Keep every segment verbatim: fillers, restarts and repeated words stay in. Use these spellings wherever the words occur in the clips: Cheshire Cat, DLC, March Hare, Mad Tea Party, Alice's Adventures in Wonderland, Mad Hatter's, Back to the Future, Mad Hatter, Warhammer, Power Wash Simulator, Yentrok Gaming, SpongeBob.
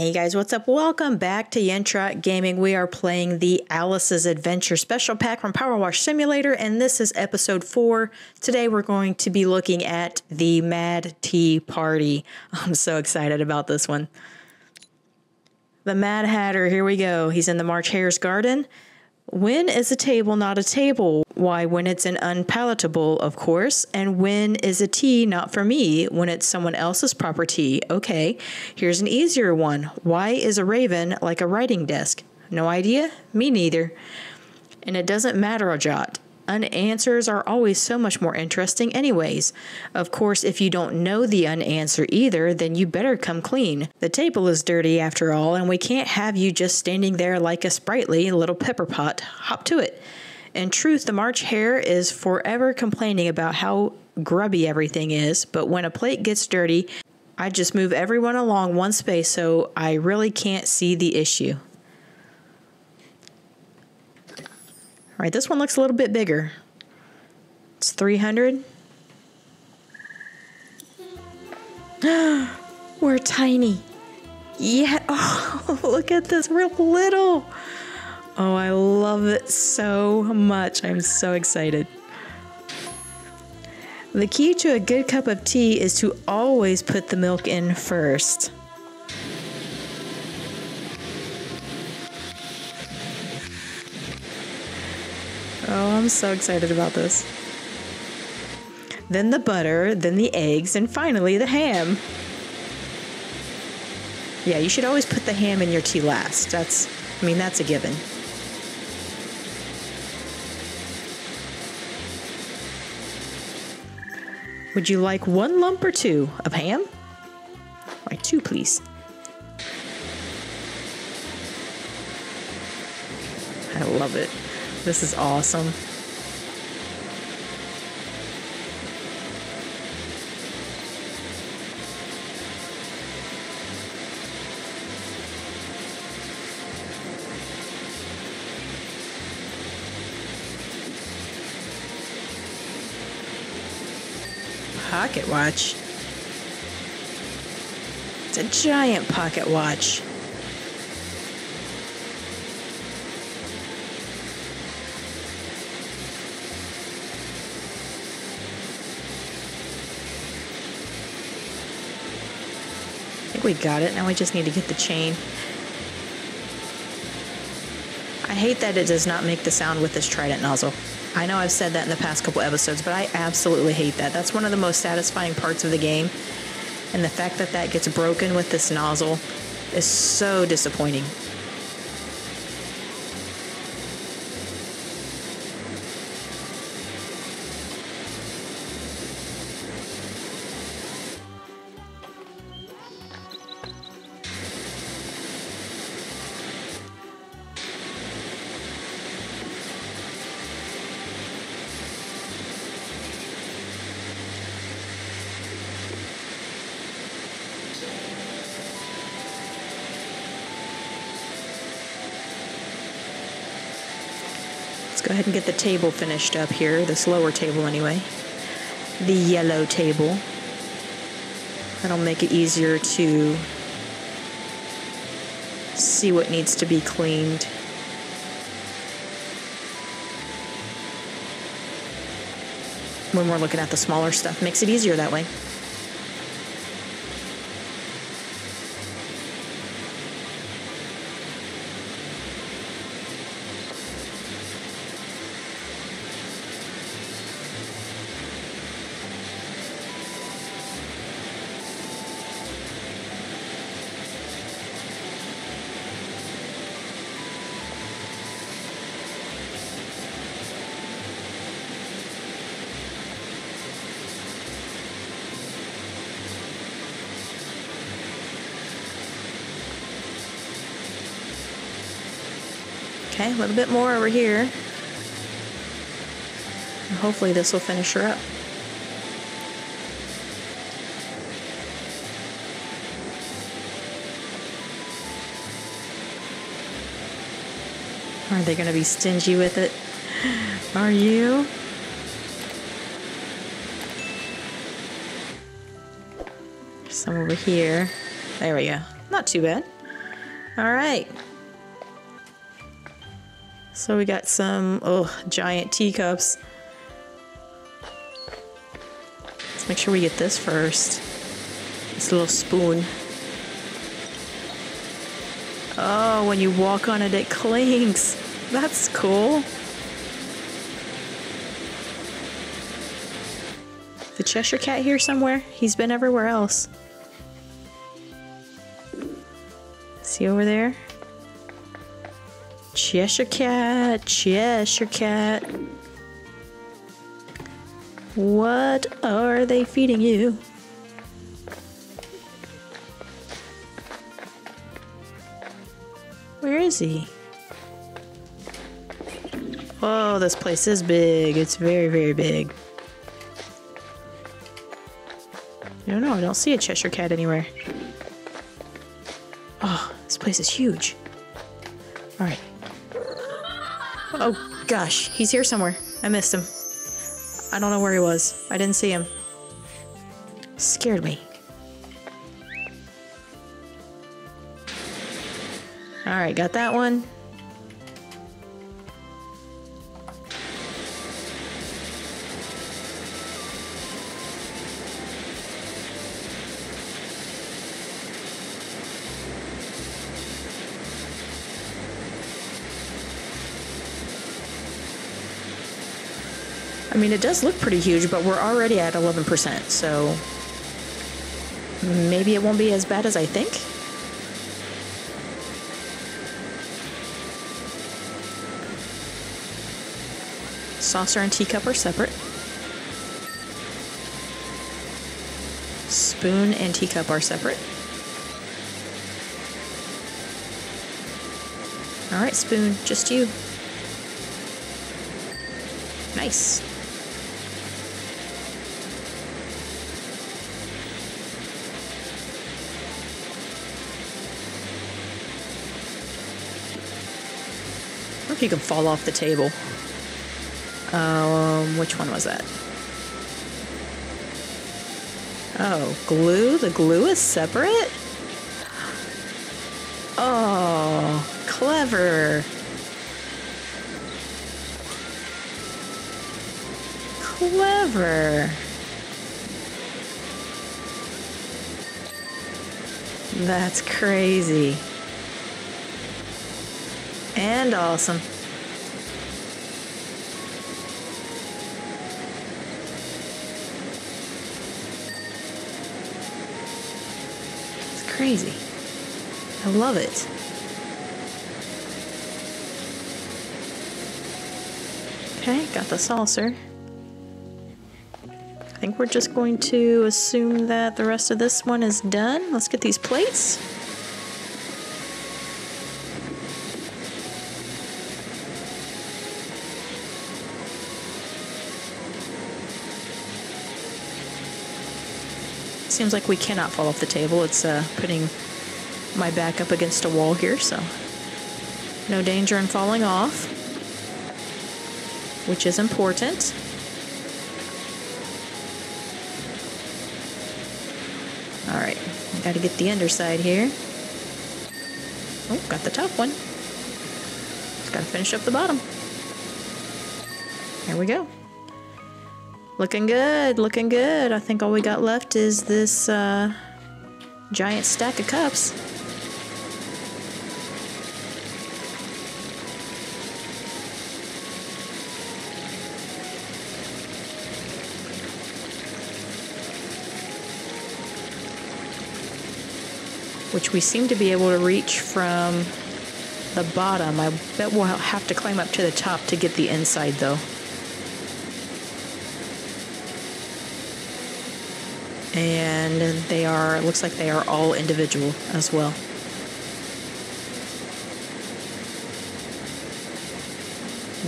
Hey guys, what's up? Welcome back to Yentrok Gaming. We are playing the Alice's Adventures Special Pack from Power Wash Simulator, and this is episode four. Today we're going to be looking at the Mad Tea Party. I'm so excited about this one. The Mad Hatter, here we go. He's in the March Hare's garden. When is a table not a table? Why, when it's an unpalatable, of course. And when is a tea not for me? When it's someone else's proper tea. Okay, here's an easier one. Why is a raven like a writing desk? No idea? Me neither. And it doesn't matter a jot. Unanswers are always so much more interesting anyways. Of course, if you don't know the unanswer either, then you better come clean. The table is dirty after all, and we can't have you just standing there like a sprightly little pepper pot. Hop to it. In truth, the March Hare is forever complaining about how grubby everything is, but when a plate gets dirty, I just move everyone along one space, so I really can't see the issue. All right, this one looks a little bit bigger. It's three hundred. We're tiny. Yeah, oh, look at this, we're little. Oh, I love it so much. I'm so excited. The key to a good cup of tea is to always put the milk in first. Oh, I'm so excited about this. Then the butter, then the eggs, and finally the ham. Yeah, you should always put the ham in your tea last. That's, I mean, that's a given. Would you like one lump or two of ham? All right, two, please. I love it. This is awesome. Pocket watch. It's a giant pocket watch. We got it. Now we just need to get the chain. I hate that it does not make the sound with this trident nozzle. I know I've said that in the past couple episodes, but I absolutely hate that. That's one of the most satisfying parts of the game. And the fact that that gets broken with this nozzle is so disappointing. Let's go ahead and get the table finished up here, this lower table anyway. The yellow table. That'll make it easier to see what needs to be cleaned. When we're looking at the smaller stuff, makes it easier that way. Okay, a little bit more over here. And hopefully this will finish her up. Are they gonna be stingy with it? Are you? Some over here. There we go. Not too bad. All right. So we got some, oh, giant teacups. Let's make sure we get this first. This little spoon. Oh, when you walk on it, it clinks. That's cool. The Cheshire Cat here somewhere? He's been everywhere else. See over there? Cheshire Cat, Cheshire Cat. What are they feeding you? Where is he? Whoa, this place is big. It's very, very big. I don't know. I don't see a Cheshire Cat anywhere. Oh, this place is huge. All right. Oh, gosh. He's here somewhere. I missed him. I don't know where he was. I didn't see him. Scared me. All right, got that one. I mean, it does look pretty huge, but we're already at eleven percent, so maybe it won't be as bad as I think. Saucer and teacup are separate. Spoon and teacup are separate. All right, spoon, just you. Nice. You can fall off the table. Um, which one was that? Oh, glue? The glue is separate? Oh, clever. Clever. That's crazy. And awesome. It's crazy. I love it. Okay, got the saucer. I think we're just going to assume that the rest of this one is done. Let's get these plates. Seems like we cannot fall off the table. It's uh, putting my back up against a wall here, so no danger in falling off, which is important. All right, I gotta get the underside here. Oh, got the top one. Just gotta finish up the bottom. There we go. Looking good, looking good. I think all we got left is this uh, giant stack of cups. Which we seem to be able to reach from the bottom. I bet we'll have to climb up to the top to get the inside though. And they are, it looks like they are all individual as well.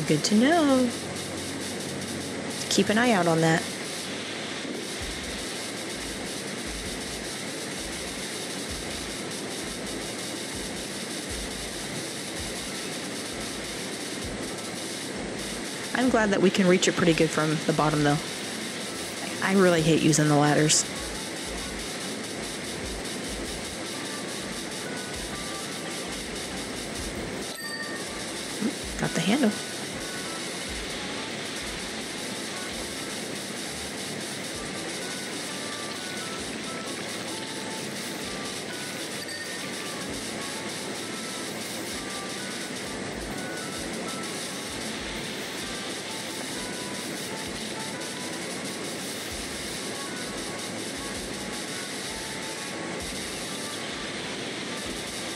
Good to know. Keep an eye out on that. I'm glad that we can reach it pretty good from the bottom though. I really hate using the ladders. handle.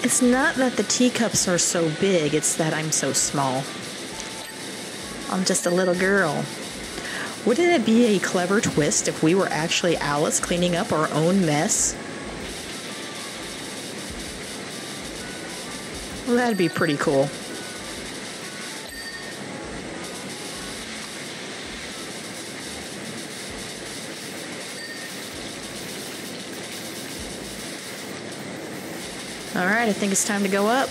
It's not that the teacups are so big, it's that I'm so small. I'm just a little girl. Wouldn't it be a clever twist if we were actually Alice cleaning up our own mess? Well, that'd be pretty cool. All right, I think it's time to go up.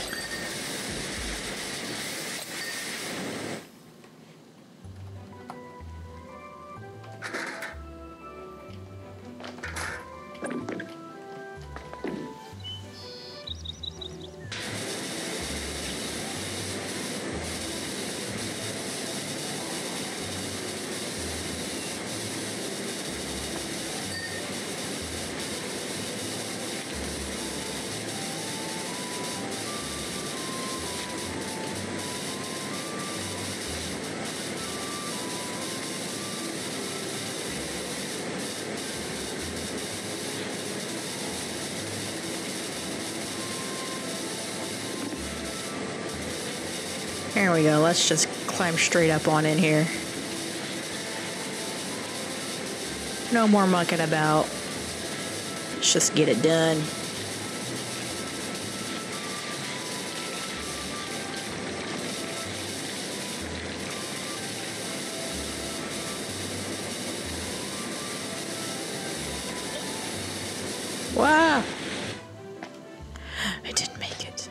There we go, let's just climb straight up on in here. No more mucking about. Let's just get it done. Wow! I didn't make it.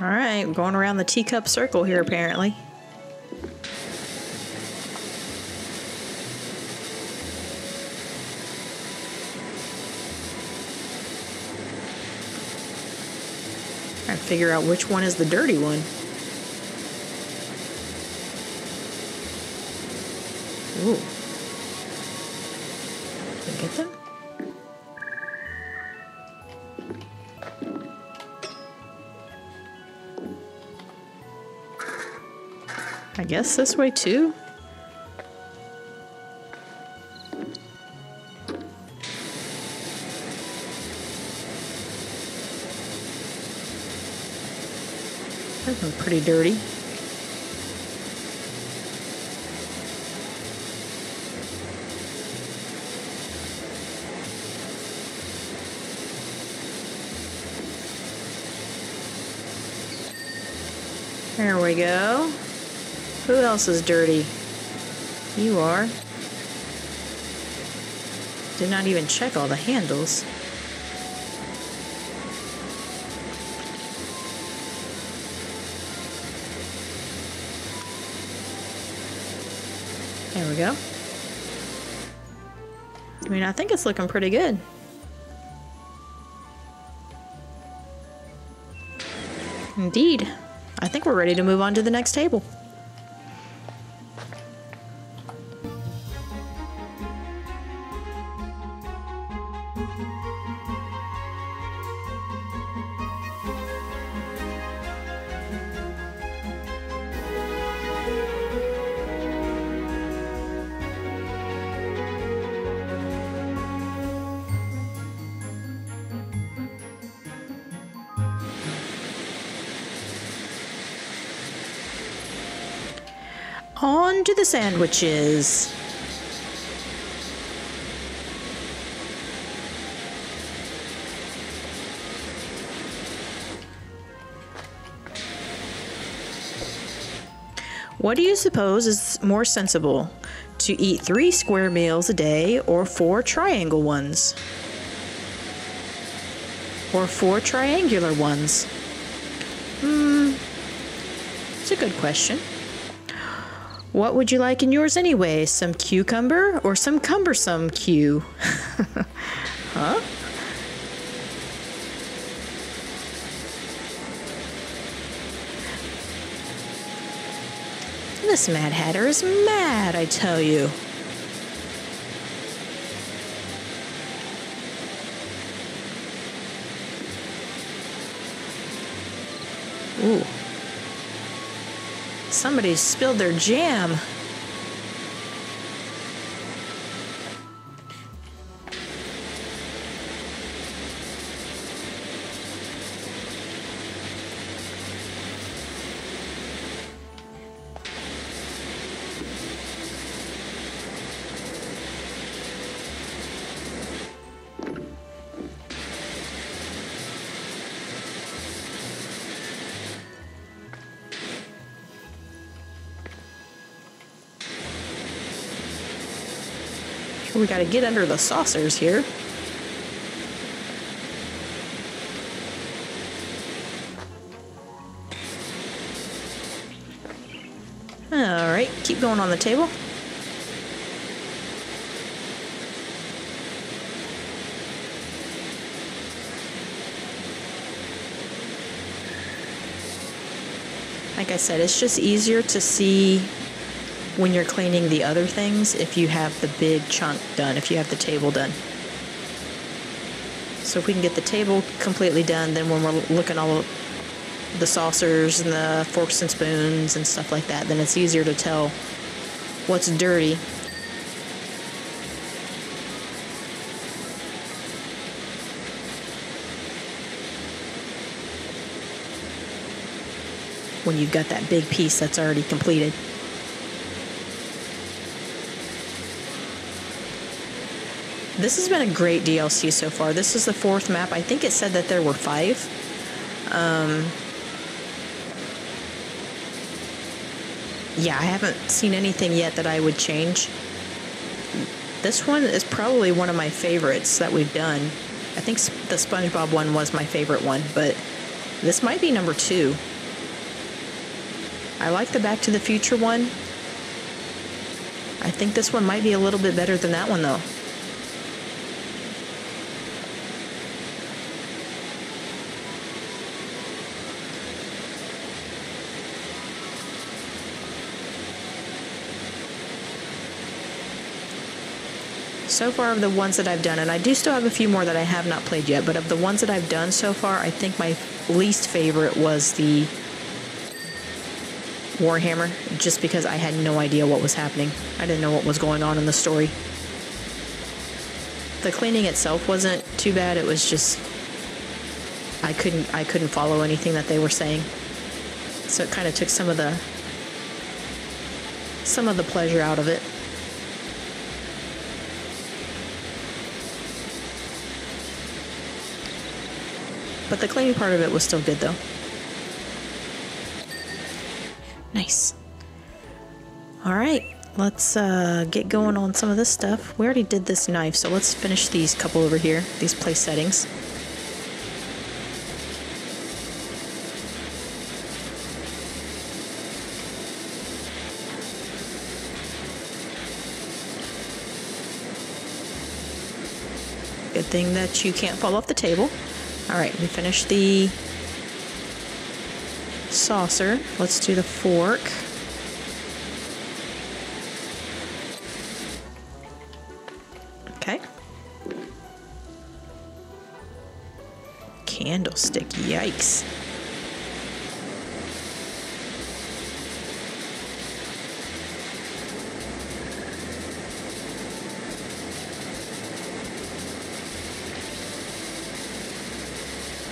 All right, we're going around the teacup circle here, apparently. I figure out which one is the dirty one. Ooh. Did I get them? I guess this way too. That one's pretty dirty. There we go. Who else is dirty? You are. Did not even check all the handles. There we go. I mean, I think it's looking pretty good. Indeed. I think we're ready to move on to the next table. On to the sandwiches. What do you suppose is more sensible? To eat three square meals a day or four triangle ones? Or four triangular ones? Hmm. It's a good question. What would you like in yours anyway? Some cucumber or some cumbersome Q? Huh? This Mad Hatter is mad, I tell you. Ooh. Somebody spilled their jam. We gotta get under the saucers here. Alright, keep going on the table. Like I said, it's just easier to see when you're cleaning the other things, if you have the big chunk done, if you have the table done. So if we can get the table completely done, then when we're looking all the saucers and the forks and spoons and stuff like that, then it's easier to tell what's dirty. When you've got that big piece that's already completed. This has been a great D L C so far. This is the fourth map. I think it said that there were five. Um, yeah, I haven't seen anything yet that I would change. This one is probably one of my favorites that we've done. I think the SpongeBob one was my favorite one, but this might be number two. I like the Back to the Future one. I think this one might be a little bit better than that one, though. So far, of the ones that I've done, and I do still have a few more that I have not played yet, but of the ones that I've done so far, I think my least favorite was the Warhammer, just because I had no idea what was happening. I didn't know what was going on in the story. The cleaning itself wasn't too bad. It was just I couldn't I couldn't follow anything that they were saying, so it kind of took some of the some of the pleasure out of it. But the cleaning part of it was still good, though. Nice. Alright, let's uh, get going on some of this stuff. We already did this knife, so let's finish these couple over here, these place settings. Good thing that you can't fall off the table. Alright, we finished the saucer. Let's do the fork. Okay. Candlestick, yikes.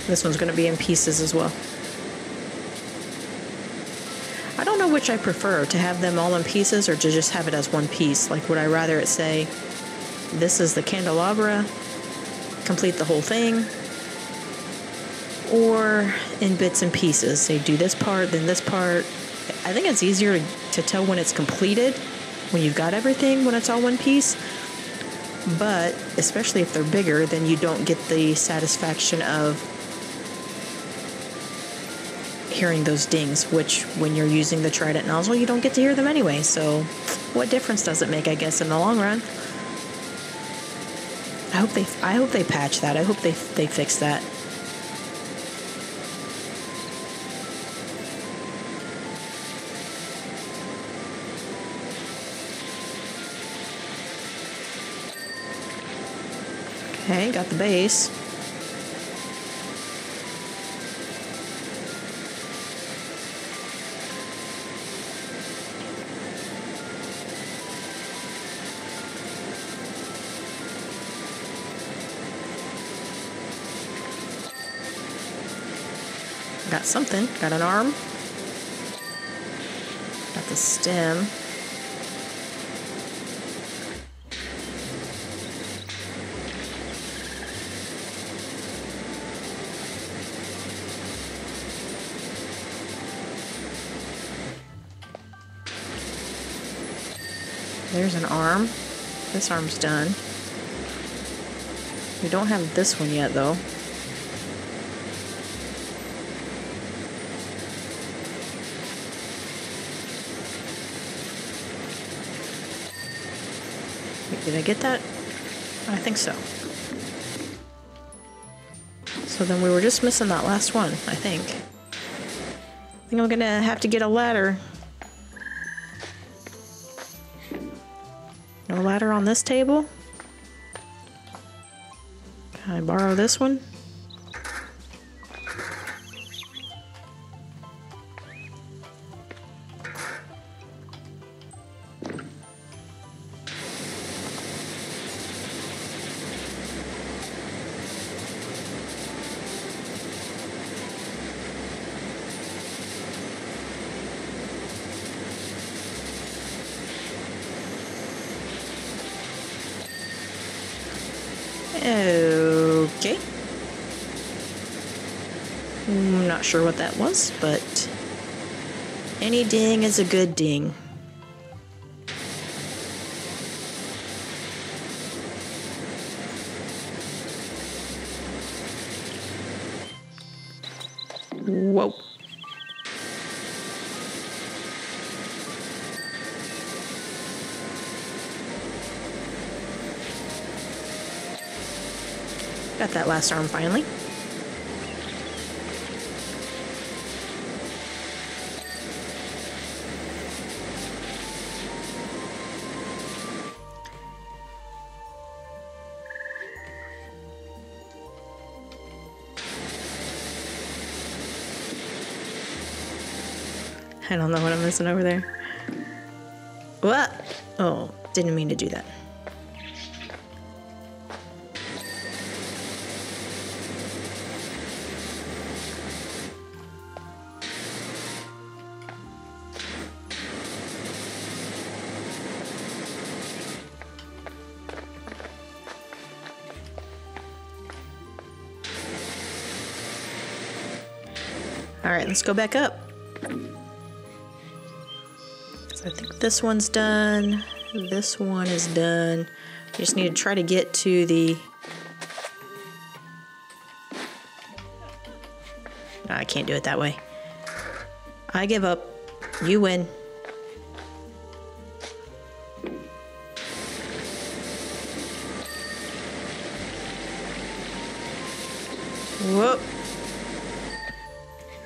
This one's going to be in pieces as well. I don't know which I prefer, to have them all in pieces or to just have it as one piece. Like, would I rather it say, this is the candelabra, complete the whole thing, or in bits and pieces, say do this part, then this part. I think it's easier to, to tell when it's completed, when you've got everything, when it's all one piece. But, especially if they're bigger, then you don't get the satisfaction of hearing those dings, which when you're using the Trident nozzle, you don't get to hear them anyway. So what difference does it make, I guess, in the long run? I hope they, I hope they patch that. I hope they, they fix that. Okay, got the base. Got something. Got an arm. Got the stem. There's an arm. This arm's done. We don't have this one yet, though. Did I get that? I think so. So then we were just missing that last one, I think. I think I'm gonna have to get a ladder. No ladder on this table? Can I borrow this one? Okay. I'm not sure what that was, but any ding is a good ding. Whoa. Got that last arm finally. I don't know what I'm missing over there. What? Oh, didn't mean to do that. Alright, let's go back up. So I think this one's done. This one is done. I just need to try to get to the... No, I can't do it that way. I give up. You win. Whoop.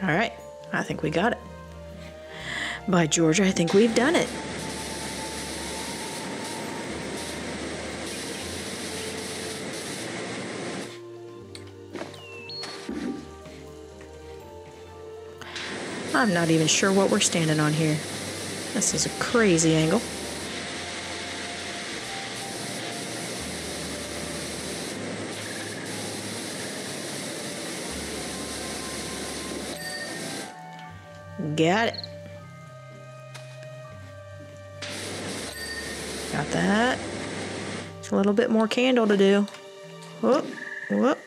All right, I think we got it. By George, I think we've done it. I'm not even sure what we're standing on here. This is a crazy angle. Got it. Got that. Just a little bit more candle to do. Whoop, whoop.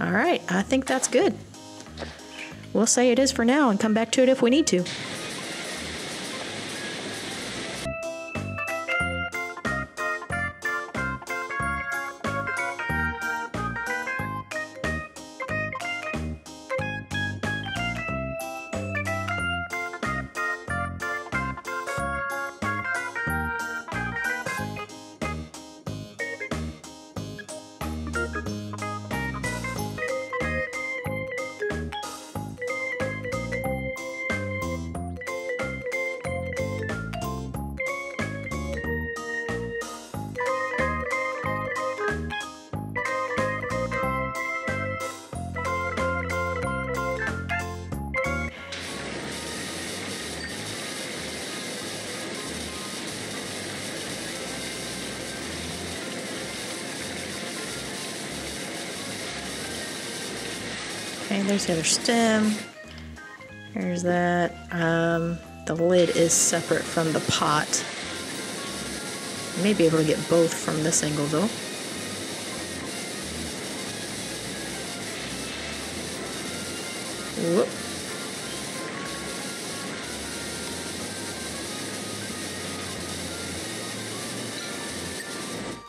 All right, I think that's good. We'll say it is for now and come back to it if we need to. Okay, there's the other stem. There's that. Um, the lid is separate from the pot. You may be able to get both from this angle though. Whoop.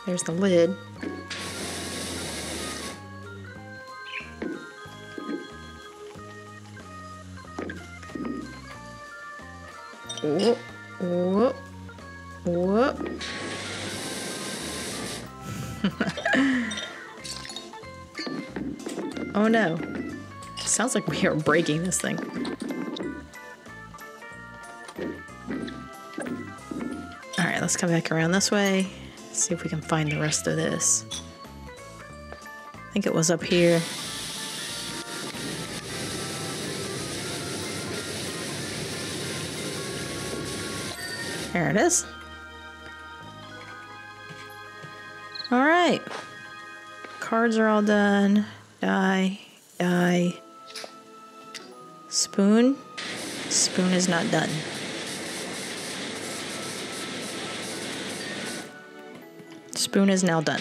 There's the lid. Whoop, whoop, whoop. Oh no. Sounds like we are breaking this thing. Alright, let's come back around this way. See if we can find the rest of this. I think it was up here. There it is. All right. Cards are all done. Die, die. Spoon. Spoon is not done. Spoon is now done.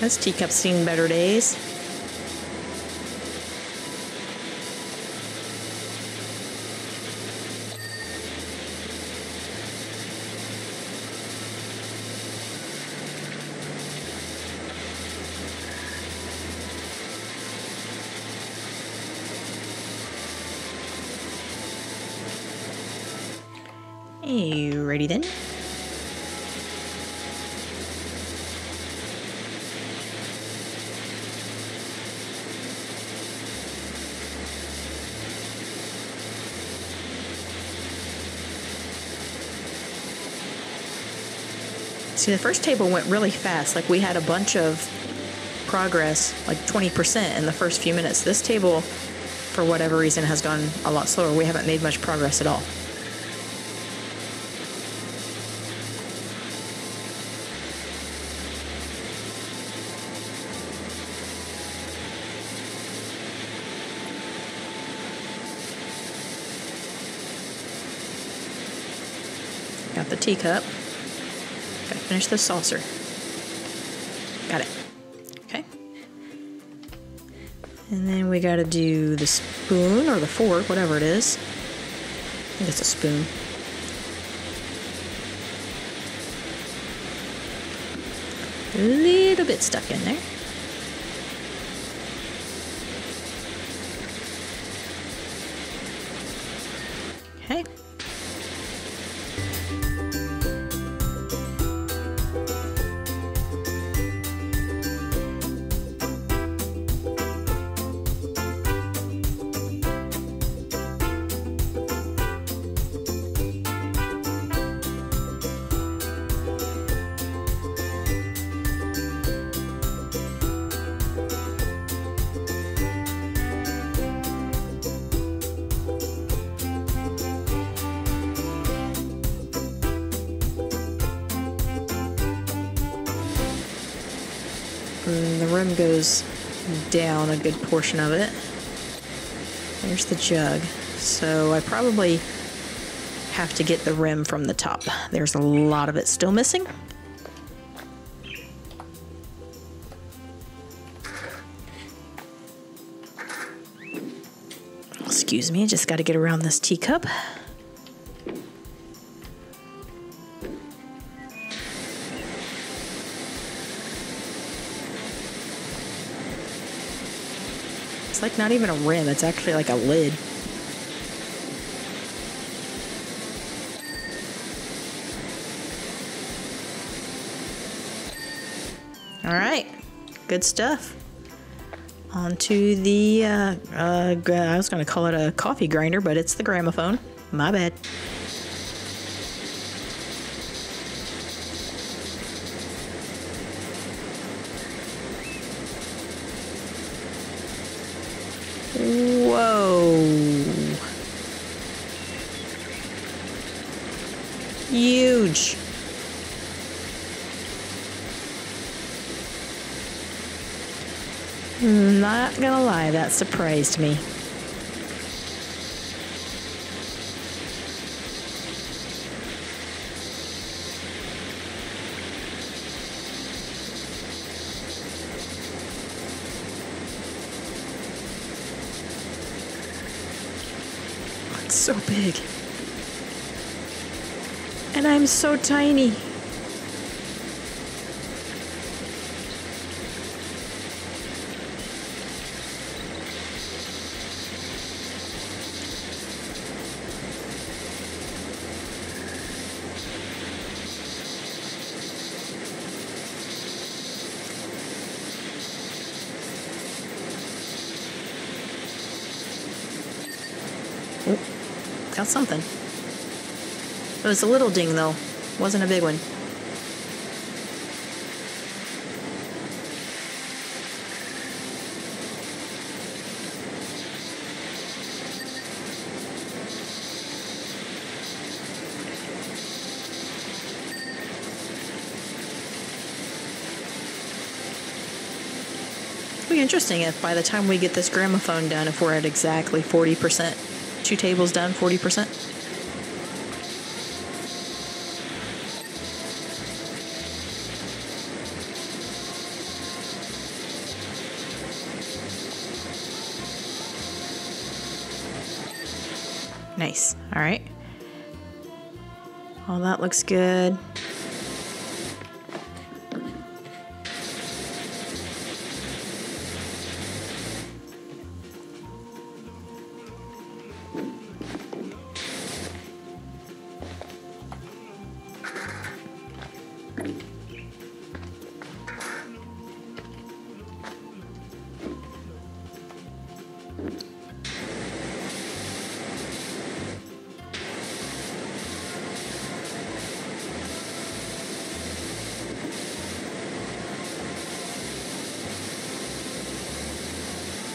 This teacup's seen better days. Hey, you ready then? See, the first table went really fast. Like, we had a bunch of progress, like twenty percent in the first few minutes. This table, for whatever reason, has gone a lot slower. We haven't made much progress at all. Got the teacup. Gotta finish the saucer. Got it. Okay. And then we gotta do the spoon or the fork, whatever it is. I think it's a spoon. A little bit stuck in there. Okay. And the rim goes down a good portion of it. There's the jug. So I probably have to get the rim from the top. There's a lot of it still missing. Excuse me, just got to get around this teacup. It's like not even a rim, it's actually like a lid. All right, good stuff. onto the, uh, uh, I was going to call it a coffee grinder, but it's the gramophone. My bad. Whoa. Huge. Not gonna lie, that surprised me. It's so big. And I'm so tiny. Got something. It was a little ding though. Wasn't a big one. It'll be interesting if by the time we get this gramophone done, if we're at exactly forty percent. Two tables done, forty percent. Nice. All right. Oh, that looks good.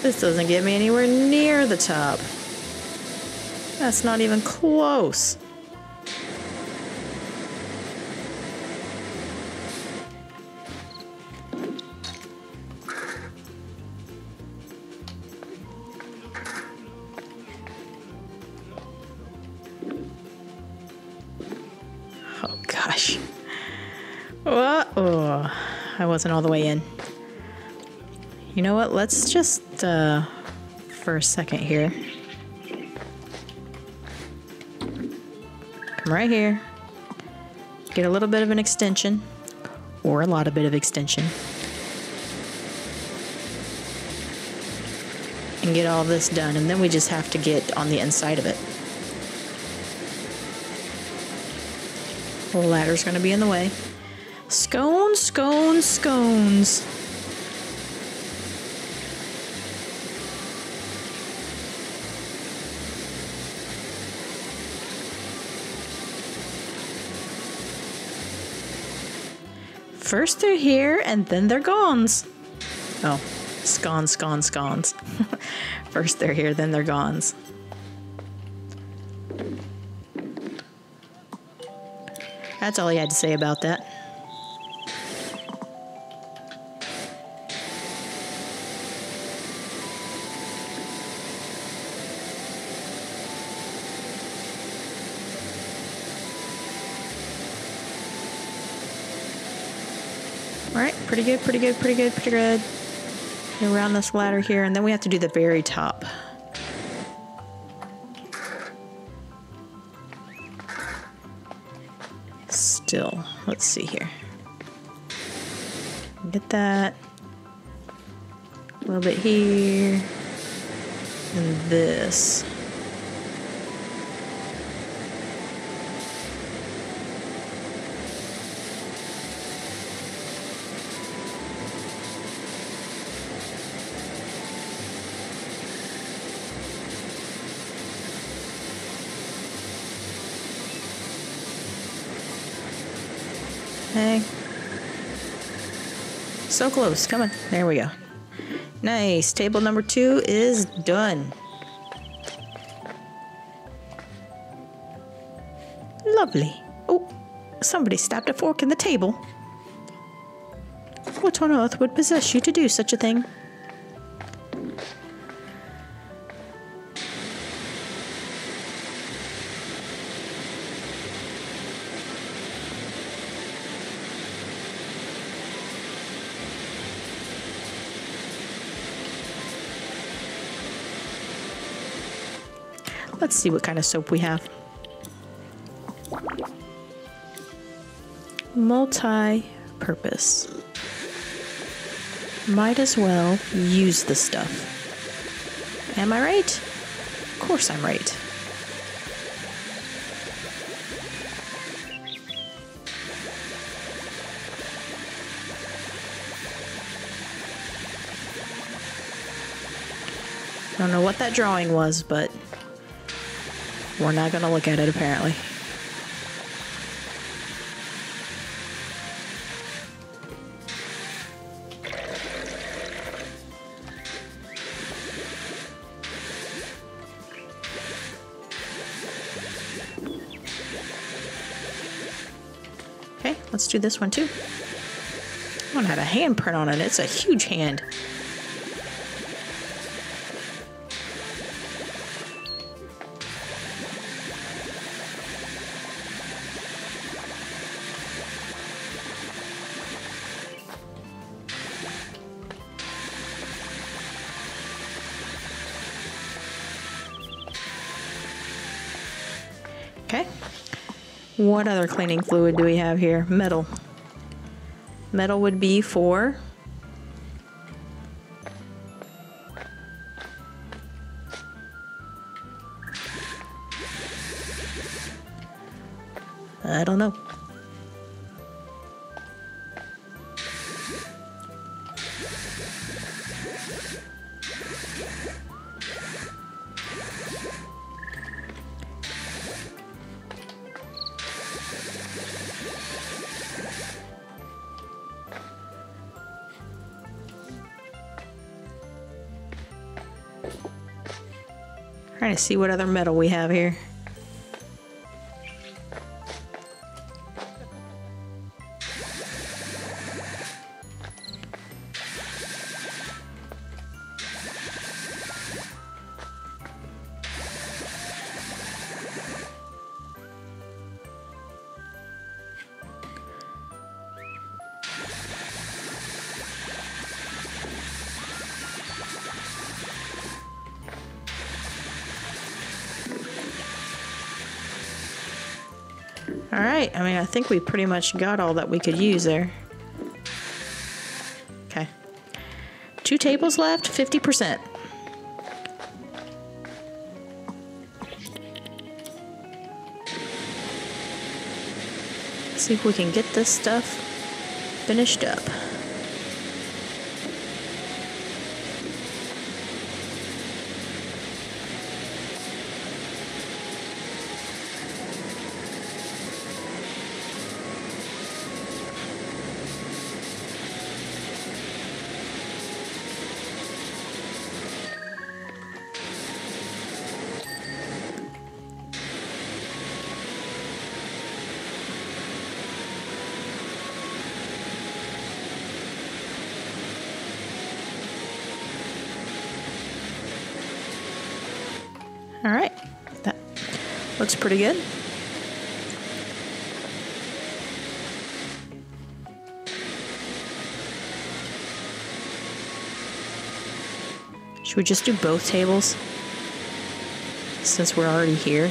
This doesn't get me anywhere near the top. That's not even close. Oh gosh. Uh-oh. I wasn't all the way in. You know what, let's just, uh, for a second here. Come right here. Get a little bit of an extension, or a lot of bit of extension. And get all this done, and then we just have to get on the inside of it. The ladder's gonna be in the way. Scones, scones, scones. First they're here, and then they're gone. Oh, scones, scones, scones. First they're here, then they're gone. That's all he had to say about that. Pretty good, pretty good, pretty good, pretty good. Around this ladder here, and then we have to do the very top. Still, let's see here. Get that. A little bit here. And this. Hey. So close. Come on. There we go. Nice. Table number two is done. Lovely. Oh, somebody stabbed a fork in the table. What on earth would possess you to do such a thing? Let's see what kind of soap we have. Multi-purpose. Might as well use the stuff. Am I right? Of course I'm right. I don't know what that drawing was, but we're not going to look at it, apparently. Okay, let's do this one, too. One had a handprint on it. It's a huge hand. Okay. What other cleaning fluid do we have here? Metal. Metal would be for I don't know. Trying to see what other metal we have here. Alright, I mean, I think we pretty much got all that we could use there. Okay. Two tables left, fifty percent. Let's see if we can get this stuff finished up. All right, that looks pretty good. Should we just do both tables since we're already here?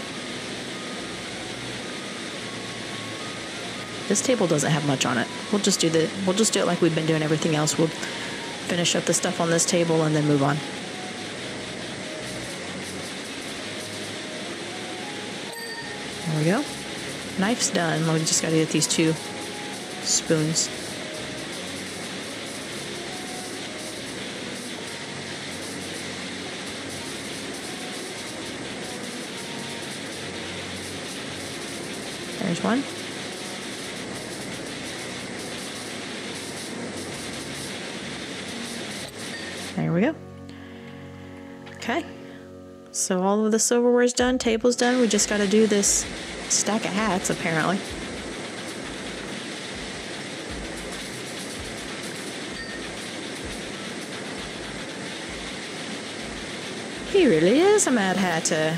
This table doesn't have much on it. We'll just do the we'll just do it like we've been doing everything else. We'll finish up the stuff on this table and then move on. There we go. Knife's done. We just gotta get these two spoons. There's one. There we go. Okay. So all of the silverware is done, table's done. We just got to do this stack of hats, apparently. He really is a Mad Hatter.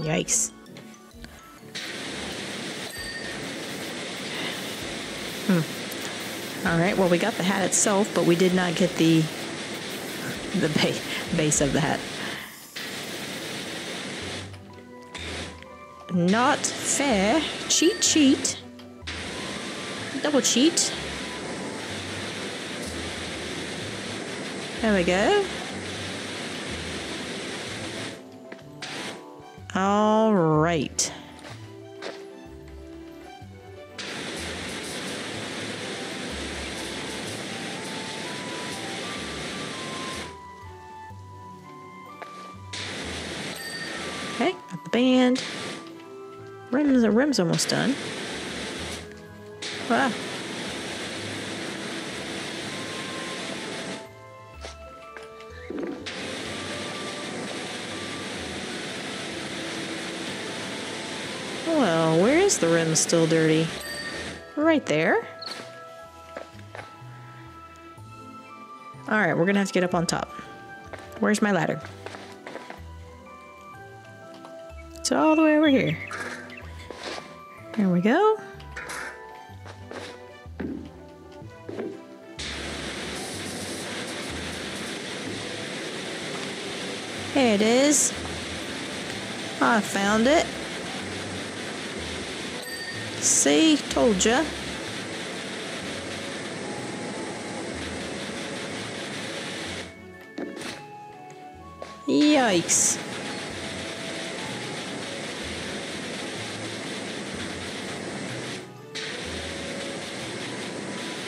Yikes. Hmm. Alright, well, we got the hat itself, but we did not get the the ba base of the hat. Not fair. Cheat, cheat. Double cheat. There we go. All right. Okay, got the band. Rim's the rim's almost done. Wow. The rim's still dirty. Right there. Alright, we're gonna have to get up on top. Where's my ladder? It's all the way over here. There we go. There it is. I found it. See, told ya. Yikes.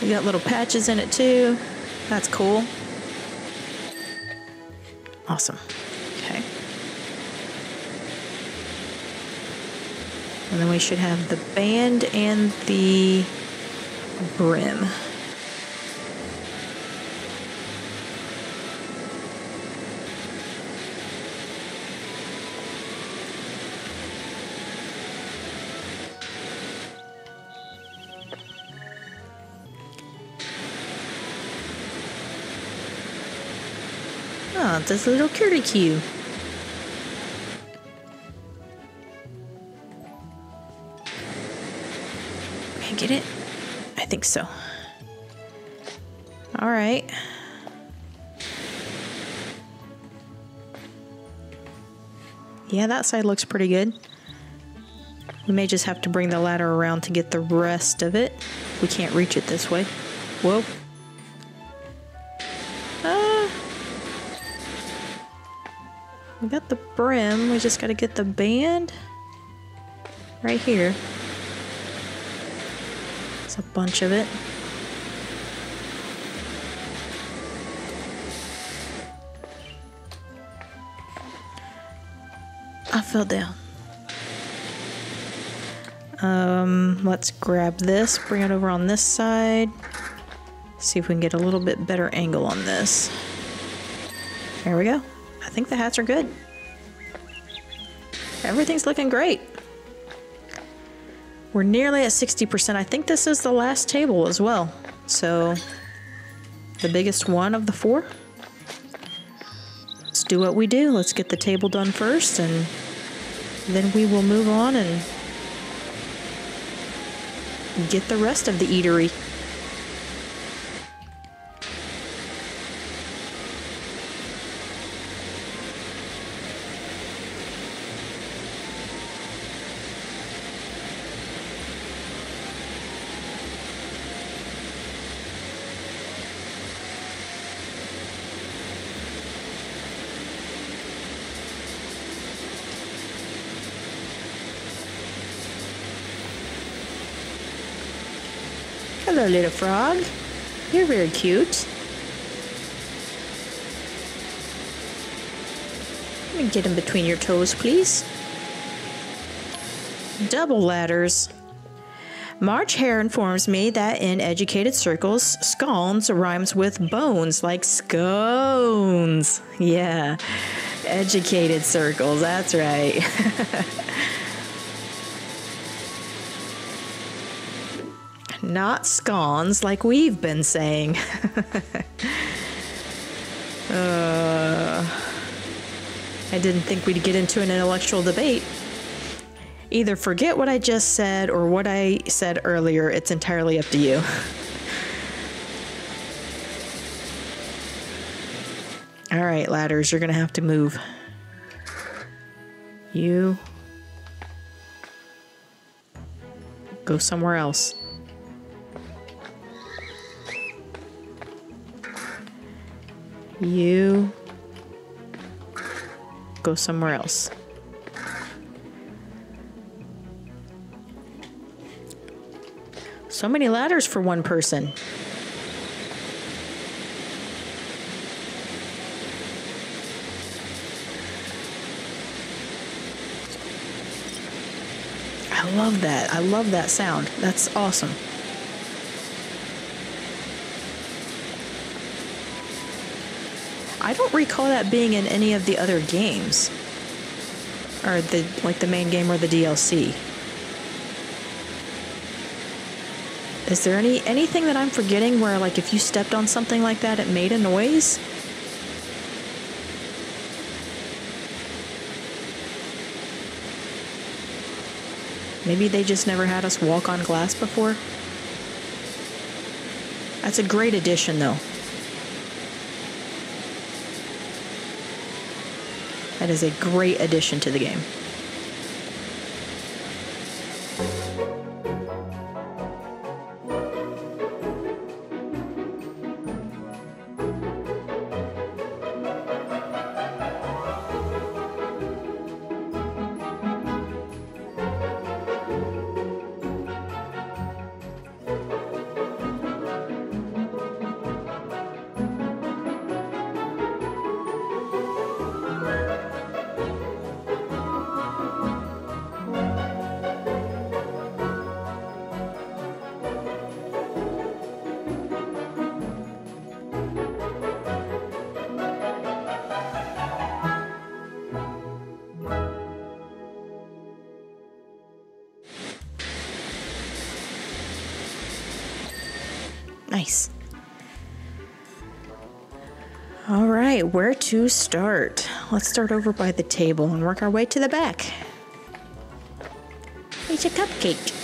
You got little patches in it too. That's cool. Awesome. Okay. And then we should have the band and the brim. Oh, this little curlicue. Get it? I think so. All right. Yeah, that side looks pretty good. We may just have to bring the ladder around to get the rest of it. We can't reach it this way. Whoa. Ah. We got the brim. We just got to get the band right here. A bunch of it. I fell down. Um, let's grab this, bring it over on this side. See if we can get a little bit better angle on this. There we go. I think the hats are good. Everything's looking great. We're nearly at sixty percent. I think this is the last table as well. So, the biggest one of the four. Let's do what we do. Let's get the table done first and then we will move on and get the rest of the eatery. Hello, little frog. You're very cute. Let me get in between your toes, please. Double ladders. March Hare informs me that in educated circles, scones rhymes with bones, like scones. Yeah, educated circles, that's right. Not scones like we've been saying. uh, I didn't think we'd get into an intellectual debate. Either forget what I just said or what I said earlier. It's entirely up to you. All right, ladders, you're gonna have to move. You go somewhere else. You go somewhere else. So many ladders for one person. I love that. I love that sound. That's awesome. I don't recall that being in any of the other games, or the like the main game or the D L C. Is there any anything that I'm forgetting where, like, if you stepped on something like that, it made a noise? Maybe they just never had us walk on glass before. That's a great addition, though. That is a great addition to the game. Nice. All right, where to start? Let's start over by the table and work our way to the back. Here's a cupcake.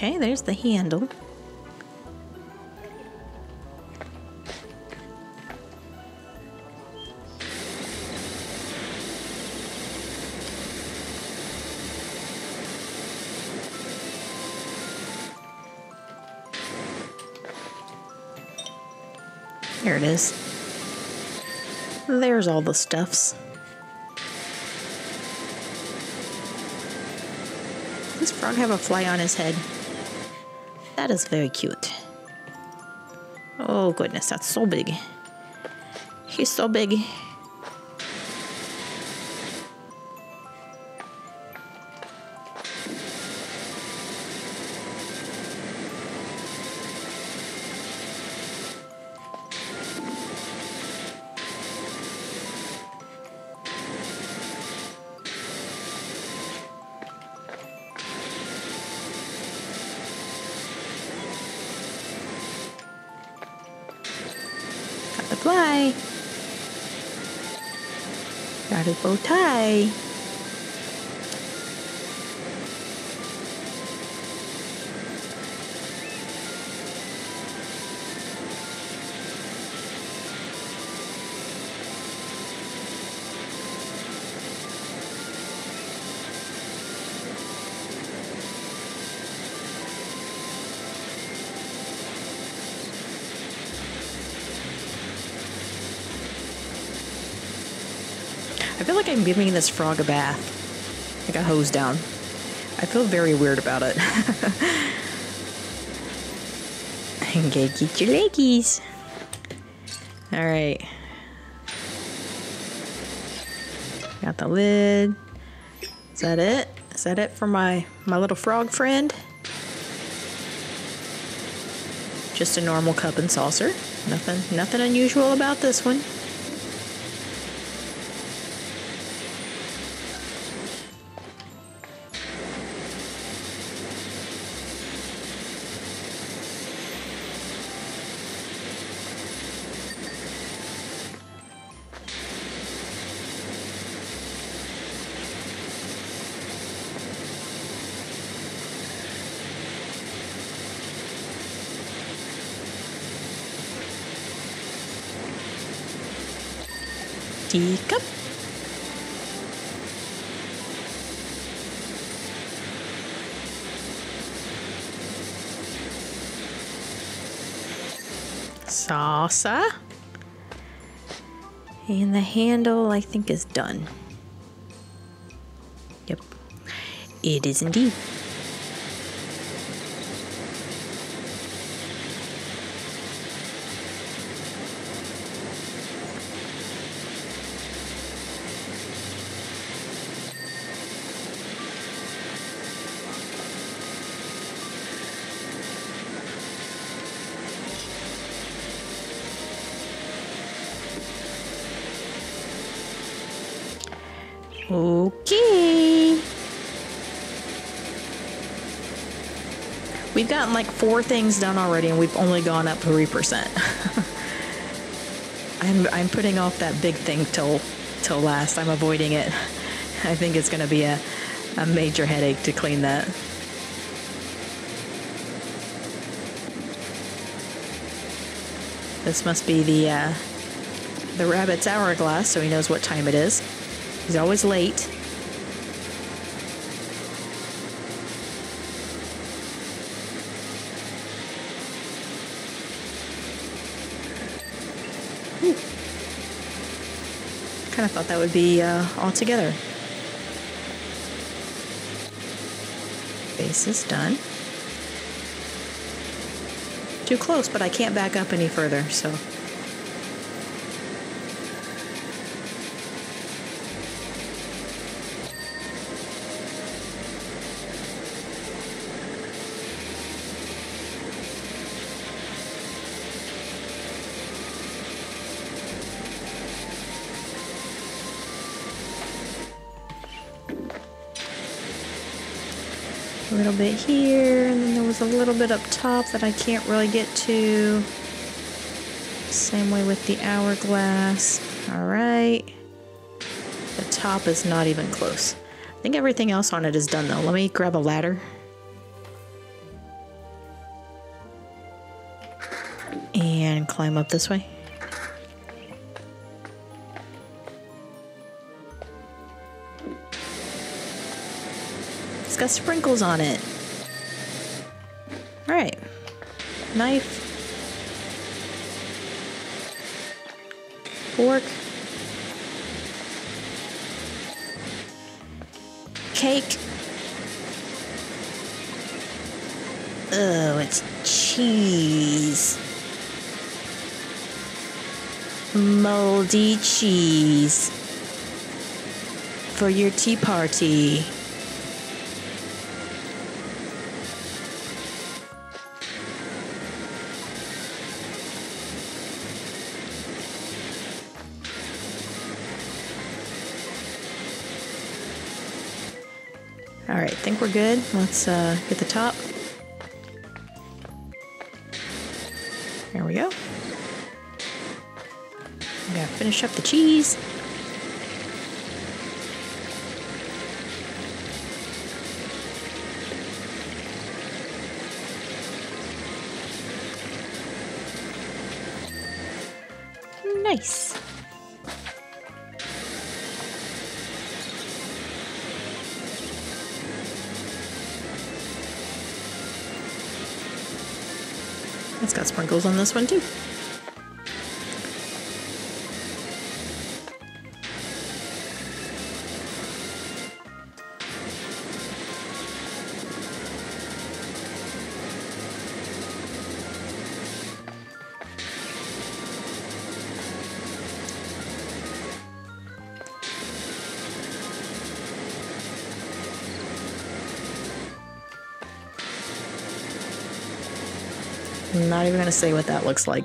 Okay, there's the handle. There it is. There's all the stuffs. Does this frog have a fly on his head? That is very cute. Oh goodness, that's so big. He's so big. Fly. Got a bow tie. I feel like I'm giving this frog a bath, like a hose down. I feel very weird about it. And go get your leggies. All right. Got the lid. Is that it? Is that it for my my little frog friend? Just a normal cup and saucer. Nothing nothing unusual about this one. Teacup. Salsa. And the handle, I think, is done. Yep. It is indeed. Okay. We've gotten like four things done already and we've only gone up three percent. I'm, I'm putting off that big thing till, till last. I'm avoiding it. I think it's going to be a, a major headache to clean that. This must be the, uh, the rabbit's hourglass, so he knows what time it is. He's always late. Ooh. Kind of thought that would be uh, all together. Base is done. Too close, but I can't back up any further, so. A little bit here, and then there was a little bit up top that I can't really get to. Same way with the hourglass. All right. The top is not even close. I think everything else on it is done though. Let me grab a ladder. And climb up this way. Got sprinkles on it. All right, knife. fork. Cake. Oh, it's cheese. Moldy cheese. For your tea party. Alright, I think we're good. Let's uh, get the top. There we go. I'm gonna finish up the cheese. Nice. It's got sprinkles on this one too. I'm not even gonna say what that looks like.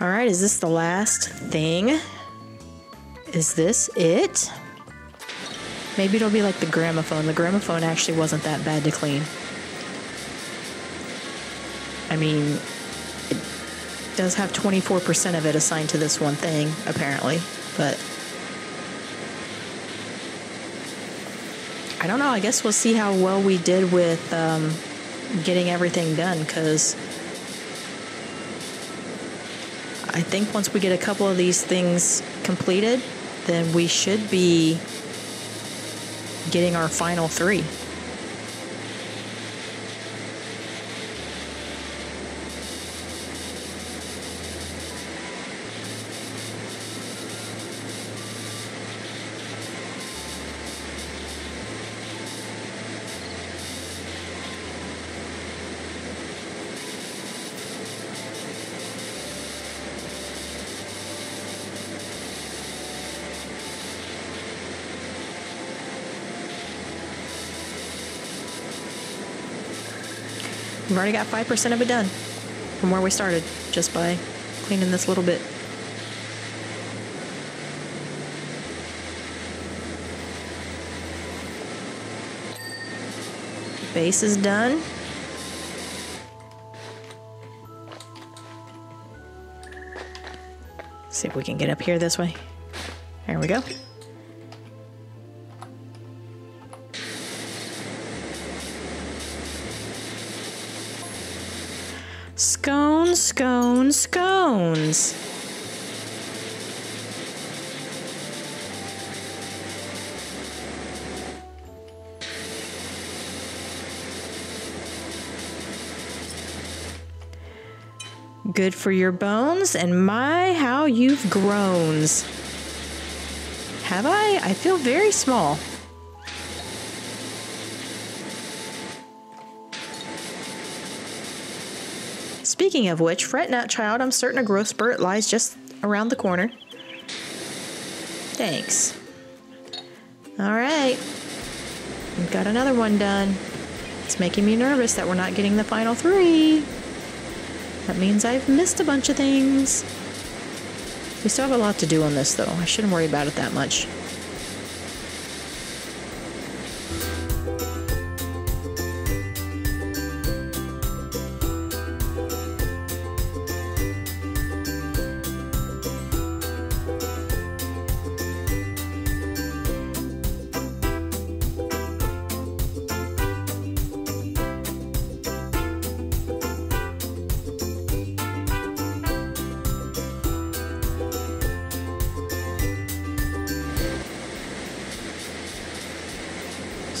All right, is this the last thing? Is this it? Maybe it'll be like the gramophone. The gramophone actually wasn't that bad to clean. I mean, does have twenty-four percent of it assigned to this one thing, apparently, but I don't know. I guess we'll see how well we did with um, getting everything done, because I think once we get a couple of these things completed, then we should be getting our final three. We've already got five percent of it done from where we started, just by cleaning this little bit. Base is done. See if we can get up here this way. There we go. Scones, scones, scones. Good for your bones, and my, how you've grown. Have I? I feel very small. Speaking of which, fret not, child. I'm certain a growth spurt lies just around the corner. Thanks. All right. We've got another one done. It's making me nervous that we're not getting the final three. That means I've missed a bunch of things. We still have a lot to do on this, though. I shouldn't worry about it that much.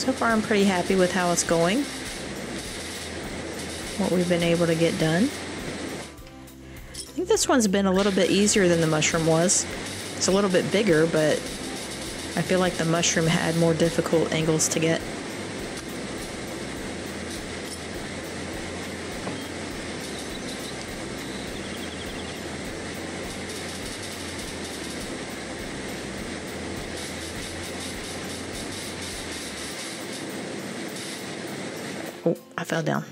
So far I'm pretty happy with how it's going, what we've been able to get done. I think this one's been a little bit easier than the mushroom was. It's a little bit bigger, but I feel like the mushroom had more difficult angles to get. Oh, I fell down.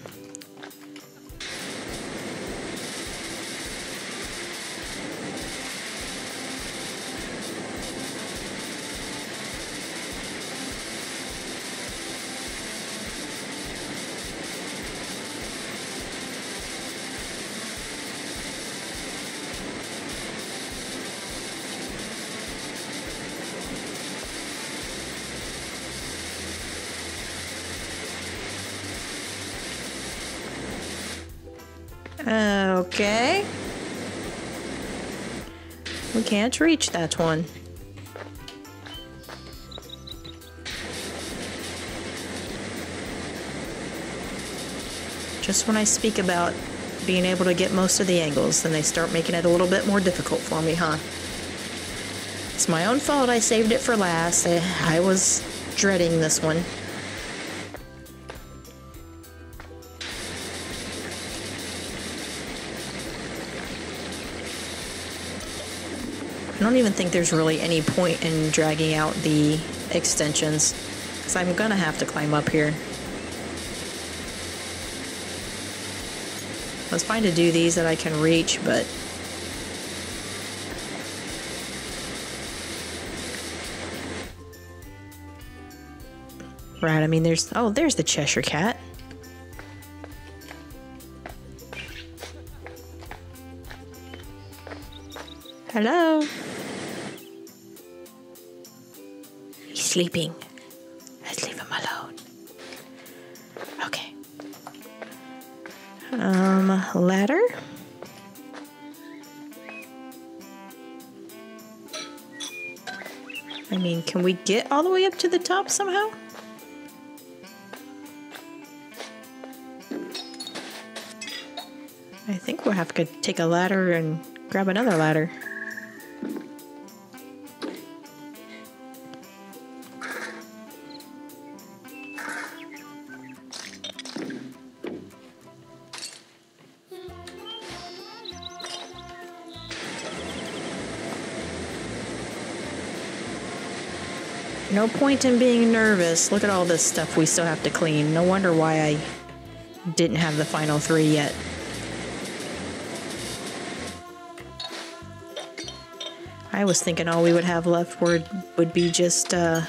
Okay. We can't reach that one. Just when I speak about being able to get most of the angles, then they start making it a little bit more difficult for me, huh? It's my own fault I saved it for last. I was dreading this one. I don't even think there's really any point in dragging out the extensions, because I'm gonna have to climb up here. I was trying to do these that I can reach, but right, I mean there's, oh, there's the Cheshire Cat. Hello. Sleeping. Let's leave him alone. Okay. Um, ladder? I mean, can we get all the way up to the top somehow? I think we'll have to take a ladder and grab another ladder. No point in being nervous. Look at all this stuff we still have to clean. No wonder why I didn't have the final three yet. I was thinking all we would have left were, would be just uh,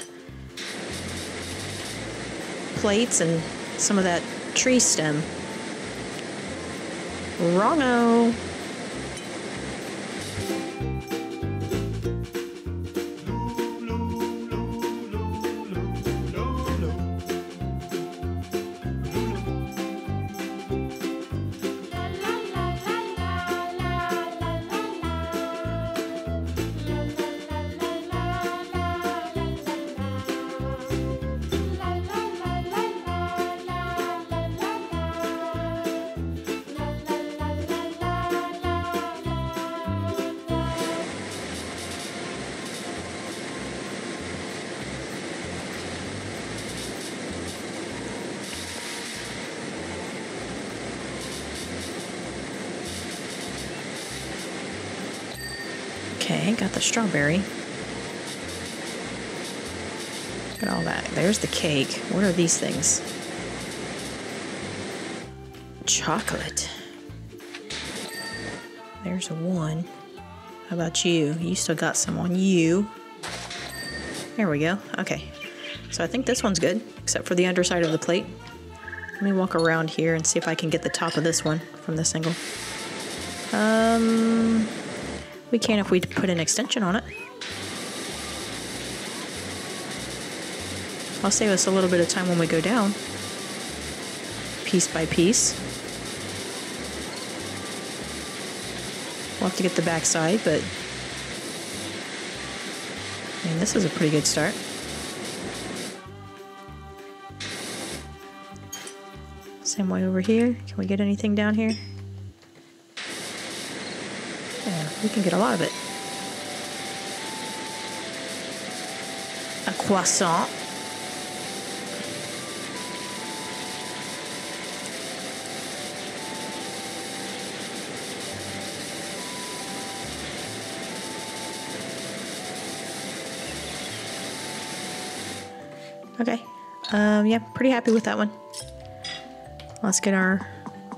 plates and some of that tree stem. Wrong-o! Okay, got the strawberry. Look at all that. There's the cake. What are these things? Chocolate. There's one. How about you? You still got some on you. There we go. Okay. So I think this one's good, except for the underside of the plate. Let me walk around here and see if I can get the top of this one from this angle. Um... We can if we put an extension on it. I'll save us a little bit of time when we go down, piece by piece. We'll have to get the back side, but I mean, this is a pretty good start. Same way over here. Can we get anything down here? Yeah, we can get a lot of it. A croissant. Okay. Um, yeah, pretty happy with that one. Let's get our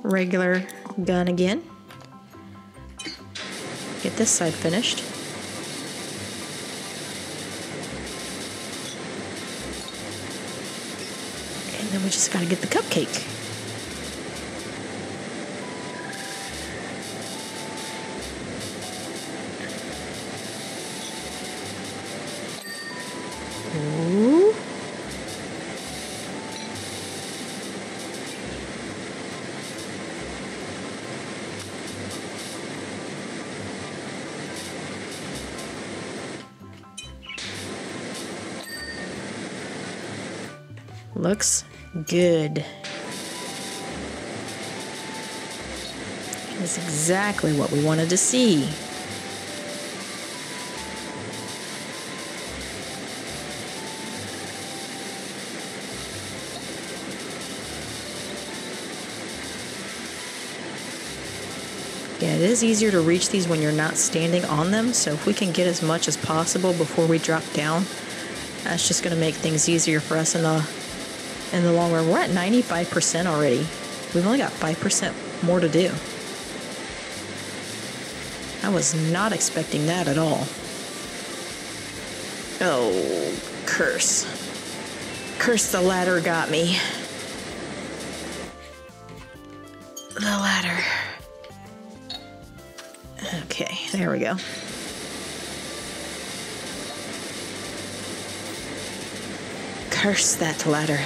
regular gun again. Get this side finished. And then we just gotta get the cupcake. Looks good. That's exactly what we wanted to see. Yeah, it is easier to reach these when you're not standing on them, so if we can get as much as possible before we drop down, that's just going to make things easier for us in the in the long run. We're at ninety-five percent already. We've only got five percent more to do. I was not expecting that at all. Oh, curse. Curse, the ladder got me. The ladder. Okay, there we go. Curse that ladder.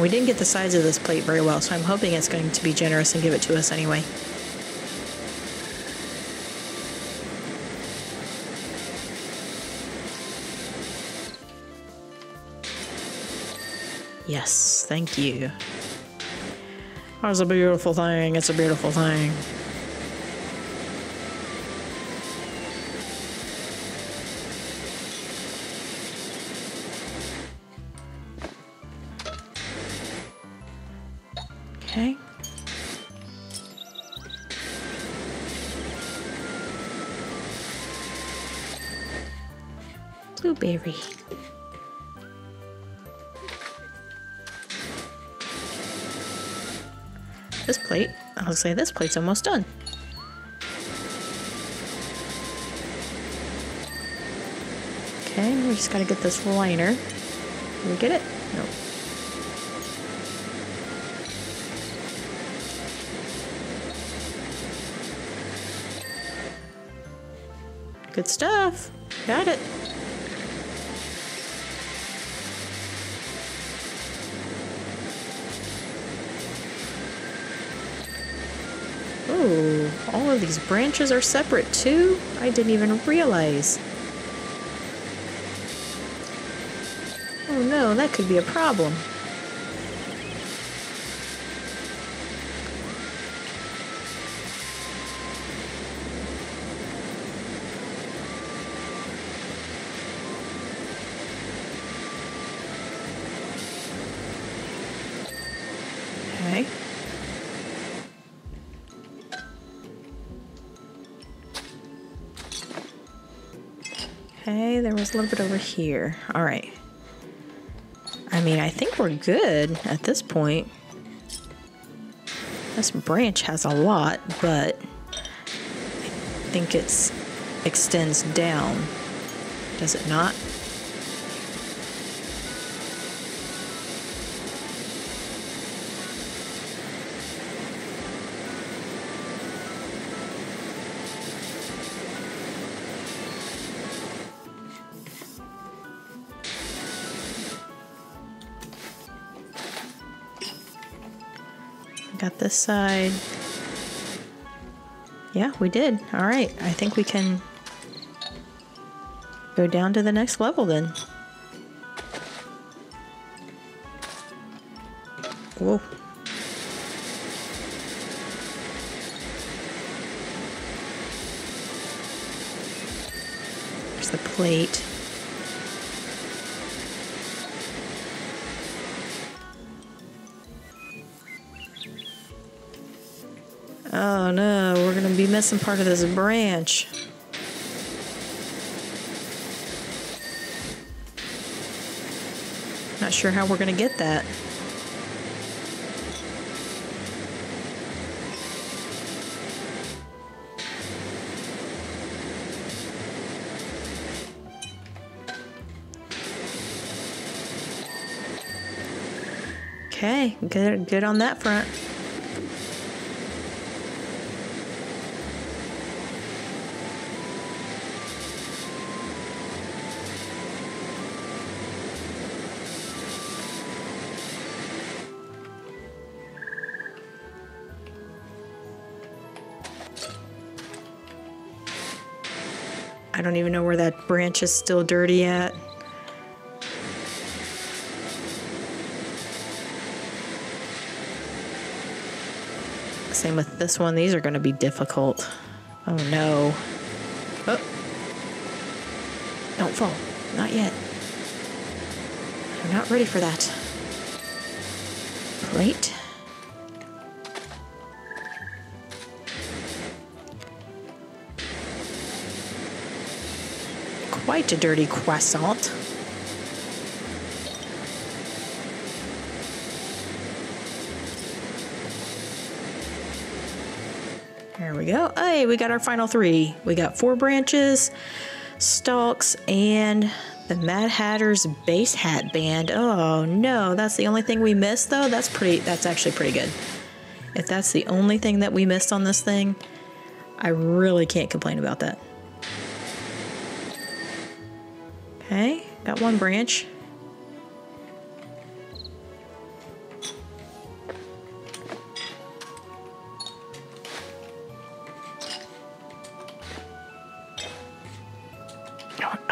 We didn't get the sides of this plate very well, so I'm hoping it's going to be generous and give it to us anyway. Yes, thank you. Oh, it's a beautiful thing. It's a beautiful thing. Okay. Blueberry. This plate, I'll say this plate's almost done. Okay, we just gotta get this liner. Did we get it? Nope. Good stuff. Got it. Ooh, all of these branches are separate too? I didn't even realize. Oh no, that could be a problem. Okay, there was a little bit over here. All right. I mean, I think we're good at this point. This branch has a lot, but I think it extends down. Does it not? got this side. Yeah, we did. All right, I think we can go down to the next level then. Whoa. There's the plate. Oh no, we're gonna be missing part of this branch. Not sure how we're gonna get that. Okay, good, good on that front. I don't even know where that branch is still dirty at. Same with this one. These are going to be difficult. Oh no. Oh. Don't fall. Not yet. I'm not ready for that. Plate. Quite a dirty croissant. There we go. Hey, we got our final three. We got four branches, stalks, and the Mad Hatter's base hat band. Oh no, that's the only thing we missed though. That's pretty, that's actually pretty good. If that's the only thing that we missed on this thing, I really can't complain about that. Okay, got one branch.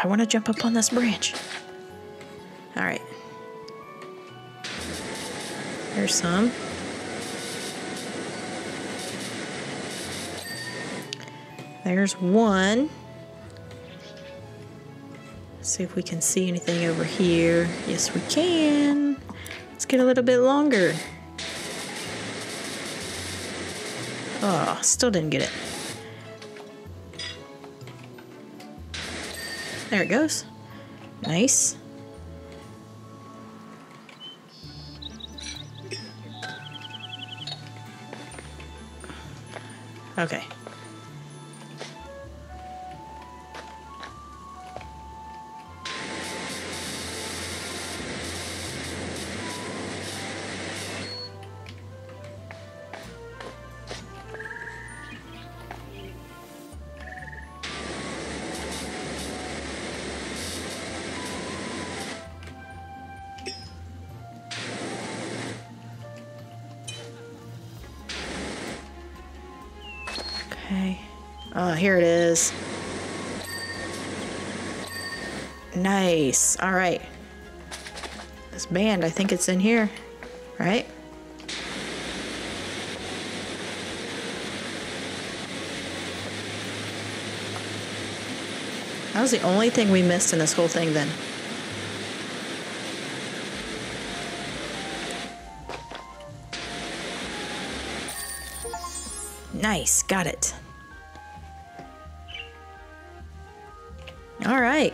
I want to jump up on this branch. All right. There's some. There's one. See if we can see anything over here. Yes, we can. Let's get a little bit longer. Oh, still didn't get it. There it goes. Nice. Okay. Oh, here it is. Nice. All right. This band, I think it's in here, right? That was the only thing we missed in this whole thing then. Nice. Got it. All right.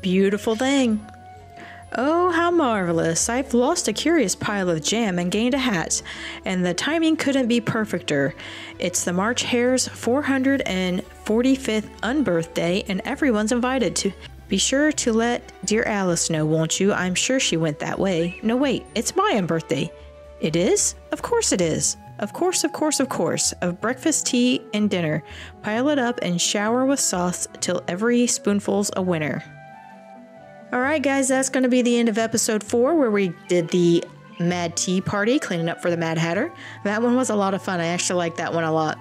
Beautiful thing. Oh, how marvelous. I've lost a curious pile of jam and gained a hat, and the timing couldn't be perfecter. It's the March Hare's four hundred forty-fifth unbirthday, and everyone's invited to... Be sure to let dear Alice know, won't you? I'm sure she went that way. No, wait, it's my birthday. It is? Of course it is. Of course, of course, of course, of breakfast, tea, and dinner. Pile it up and shower with sauce till every spoonful's a winner. Alright guys, that's going to be the end of episode four, where we did the Mad Tea Party, cleaning up for the Mad Hatter. That one was a lot of fun. I actually liked that one a lot.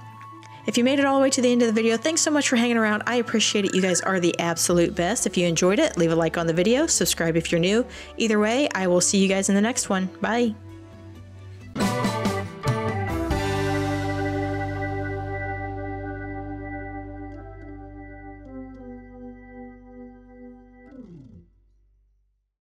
If you made it all the way to the end of the video, thanks so much for hanging around. I appreciate it. You guys are the absolute best. If you enjoyed it, leave a like on the video. Subscribe if you're new. Either way, I will see you guys in the next one. Bye.